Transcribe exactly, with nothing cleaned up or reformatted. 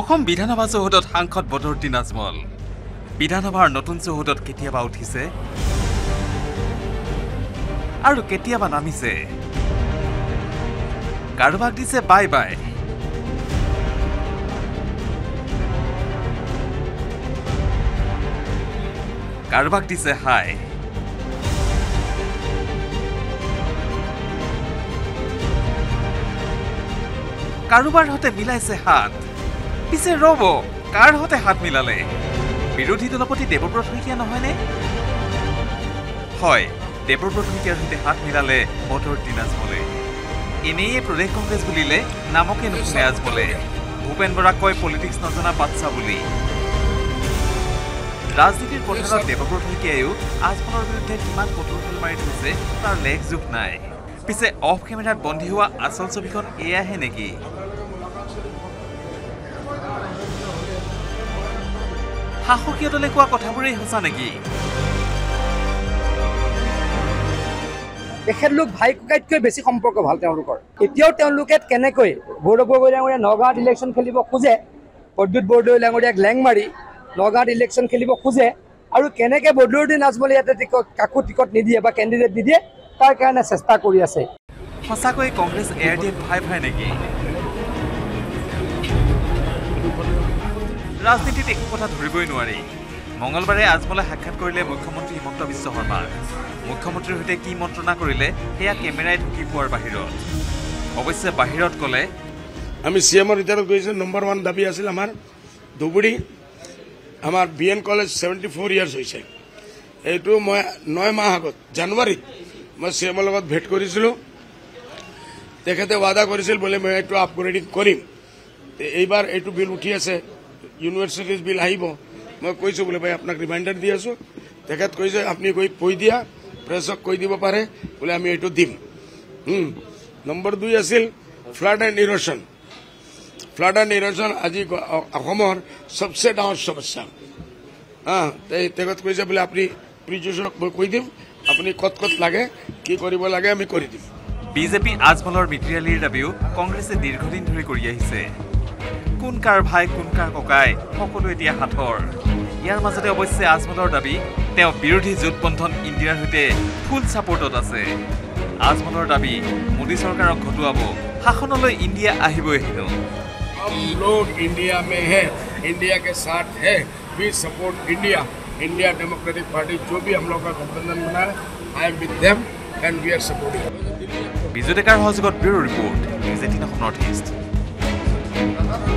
অসম বিধানসভা চৌহদত সাংসদ বদৰুদ্দিন আজমল বিধানসভাৰ নতুন চৌহদত কেতিয়াবা উঠিছে আৰু কেতিয়াবা নামিছে কাৰোবাক দিছে বাই বাই কাৰোবাক দিছে হাই কাৰোবাৰ হতে মিলাইছে হাত পিছে ৰব কাৰ হতে হাত মিলালে বিৰোধী দলপতি দেৱব্ৰত শইকীয়া নহয় নে হয় দেৱব্ৰত শইকীয়াৰ হতে হাত মিলালে বদৰুদ্দিন আজমলে এনেয়ে প্ৰদেশ কংগ্ৰেছ বুলিলে নামকে নুশুনে আজমলে ভূপেন বৰাক কয় পলিটিক্স নজনা বাচ্চা বুলি ৰাজনীতিৰ পথাৰত দেৱব্ৰত শইকীয়াও আজমলৰ বিৰুদ্ধে কিমান কঠোৰ খেল মাৰি থৈছে তাৰ লেখ জোখ নাই পিছে অফ কেমেৰাত বন্দী হোৱা আচল ছবিখন এয়াহে নেকি শাসকীয় দলে কোৱা কথাবোৰেই সঁচা নেকি তেখেত লোক ভাই ককাইতকৈ বেছি সম্পৰ্ক ভাল তেওঁলোকৰ এতিয়াও তেওঁলোকে কেনেকৈ গৌৰৱ গগৈ ডাঙৰীয়া নগাঁৱত ইলেকশ্যন খেলিব খোজে বদ্যুৎ বৰদলৈ ডাঙৰীয়াক লেং মাৰি নগাঁৱত ইলেকশ্যন খেলিব খোজে আৰু কেনেকৈ বদৰুদ্দিন আজমল ইয়াতে কাকো টিকট নিদিয়ে বা কেণ্ডিডেট নিদিয়ে তাৰ কাৰণে চেষ্টা কৰি আছে সঁচাকৈ কংগ্ৰেছ এআইডি ভাই ভাই নেকি ৰাজনীতিত একো কথা ধৰিবই নোৱাৰি মঙ্গলবাৰে আজমলে সাক্ষাৎ কৰিলে মুখ্যমন্ত্ৰী হিমন্ত বিশ্ব শৰ্মা মুখ্যমন্ত্ৰীৰ সৈতে কি মন্ত্ৰণা কৰিলে সেয়া কেমেৰাই ঢুকি পোৱাৰ বাহিৰত অৱশ্যে বাহিৰত ক'লে আমি সিএমৰ ৰিটায়াৰ কৰিছে নম্বৰ ওৱান দাবী আছিল আমাৰ ধুবুৰী আমাৰ BN college seventy four years হৈছে এইটো মই নয় মাহ আগত জানুৱাৰীত मैं सीएम भेट करते वादा बोले मैं एक आपग्रेडिंग करम यार यू बिल उठी आसे यूनिवर्सिटीज बिल मैं कैसा बोले भाई अपना रिमाइंडर दी आसो कैसे अपनी कोई पढ़ दिया प्रेसक कह दी पे बोले आम यू दीम नम्बर दुई आसिल flood and erosion flood and erosion आज सबसे डाँर समस्या हाँ कैसे बोले अपनी प्रिजुशक मैं कह दीम अपनी कत कत लगे कि लगे आम कर दी বিজেপি আজমলৰ মিত্ৰালীৰ দাবীও কংগ্ৰেছে দীৰ্ঘদিন ধৰি কৰি আহিছে কোন কাৰ ভাই কোন কাৰ ককাই সকলো এতিয়া হাতৰ ইয়াৰ মাজতে অৱশ্যে আজমলৰ দাবী তেওঁ বিৰোধী জোটবন্ধন ইণ্ডিয়াৰ সৈতে ফুল সাপোৰ্টত আছে আজমলৰ দাবী মোদী চৰকাৰক ঘটুৱাব শাসনলৈ ইণ্ডিয়া আহিবই হেনো हम लोग इंडिया में है इंडिया के साथ है we support India India democratic party जो भी हम लोग का गठबंधन बना है I am with them and we are supporting Vijay डेकार हाउस गॉट bureau report news eighteen north east